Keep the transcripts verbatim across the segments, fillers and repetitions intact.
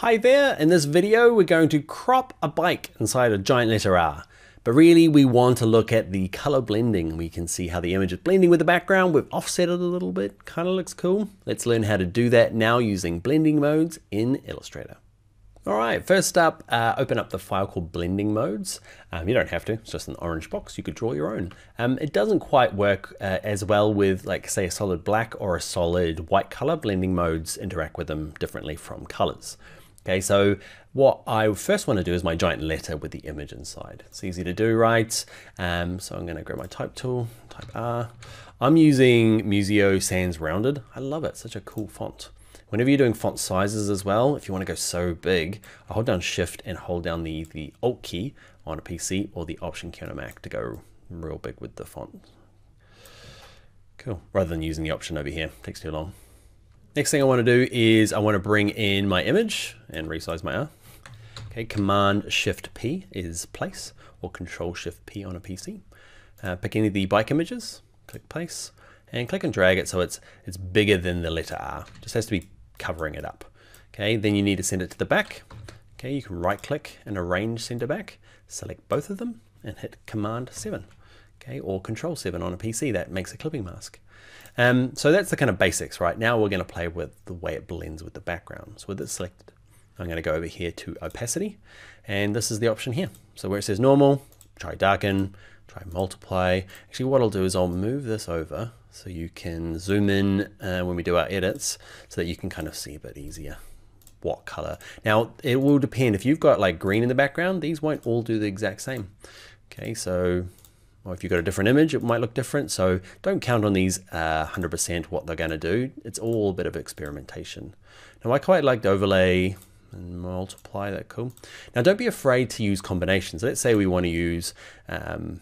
Hi there, in this video we're going to crop a bike inside a giant letter R. But really we want to look at the color blending. We can see how the image is blending with the background. We've offset it a little bit, kind of looks cool. Let's learn how to do that now using blending modes in Illustrator. Alright, first up, uh, open up the file called blending modes. Um, you don't have to, it's just an orange box, you could draw your own. Um, it doesn't quite work uh, as well with, like, say, a solid black or a solid white color. Blending modes interact with them differently from colors. Okay, so what I first want to do is my giant letter with the image inside. It's easy to do, right? Um, so I'm going to grab my type tool, type R. I'm using Museo Sans Rounded. I love it, such a cool font. Whenever you're doing font sizes as well, if you want to go so big, I'll hold down Shift and hold down the, the Alt key on a P C or the Option key on a Mac to go real big with the font. Cool, rather than using the Option over here, it takes too long. Next thing I want to do is I want to bring in my image and resize my R. Okay, Command Shift P is place, or Control Shift P on a P C. Uh, pick any of the bike images, click place, and click and drag it so it's it's bigger than the letter R. It just has to be covering it up. Okay, then you need to send it to the back. Okay, you can right click and arrange send to back. Select both of them and hit Command seven. Okay, or Control seven on a P C. That makes a clipping mask. Um, so that's the kind of basics, right? Now we're going to play with the way it blends with the background. So with it selected, I'm going to go over here to opacity, and this is the option here. So where it says normal, try darken, try multiply. Actually, what I'll do is I'll move this over so you can zoom in uh, when we do our edits so that you can kind of see a bit easier what color. Now it will depend. If you've got like green in the background, these won't all do the exact same. Okay, so or if you've got a different image, it might look different. So don't count on these uh, one hundred percent what they're going to do. It's all a bit of experimentation. Now I quite liked overlay and multiply, that's cool. Now don't be afraid to use combinations. Let's say we want to use um,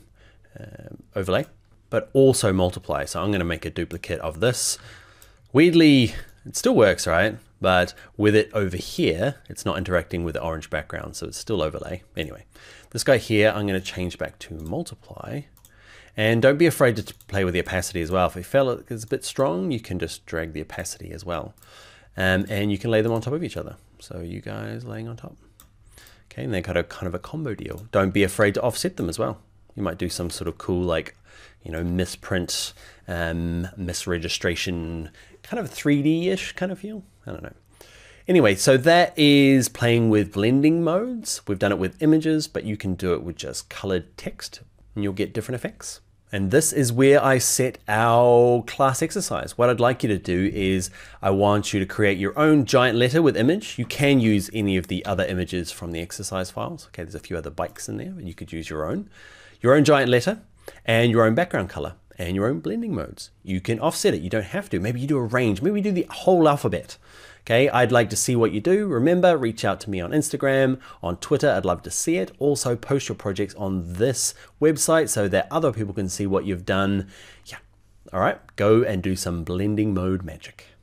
um, overlay, but also multiply. So I'm going to make a duplicate of this. Weirdly, it still works, right? But with it over here, it's not interacting with the orange background, so it's still overlay. Anyway, this guy here, I'm going to change back to multiply. And don't be afraid to play with the opacity as well. If you feel it's a bit strong, you can just drag the opacity as well. Um, and you can lay them on top of each other. So you guys laying on top. Okay, and they're kind of, kind of a combo deal. Don't be afraid to offset them as well. You might do some sort of cool, like, you know, misprint, um, misregistration, kind of three D-ish kind of feel. I don't know. Anyway, so that is playing with blending modes. We've done it with images, but you can do it with just colored text and you'll get different effects. And this is where I set our class exercise. What I'd like you to do is I want you to create your own giant letter with image. You can use any of the other images from the exercise files. Okay, there's a few other bikes in there, but you could use your own. Your own giant letter and your own background color and your own blending modes. You can offset it, you don't have to. Maybe you do a range, maybe you do the whole alphabet. Okay, I'd like to see what you do. Remember, reach out to me on Instagram, on Twitter, I'd love to see it. Also, post your projects on this website so that other people can see what you've done. Yeah, all right, go and do some blending mode magic.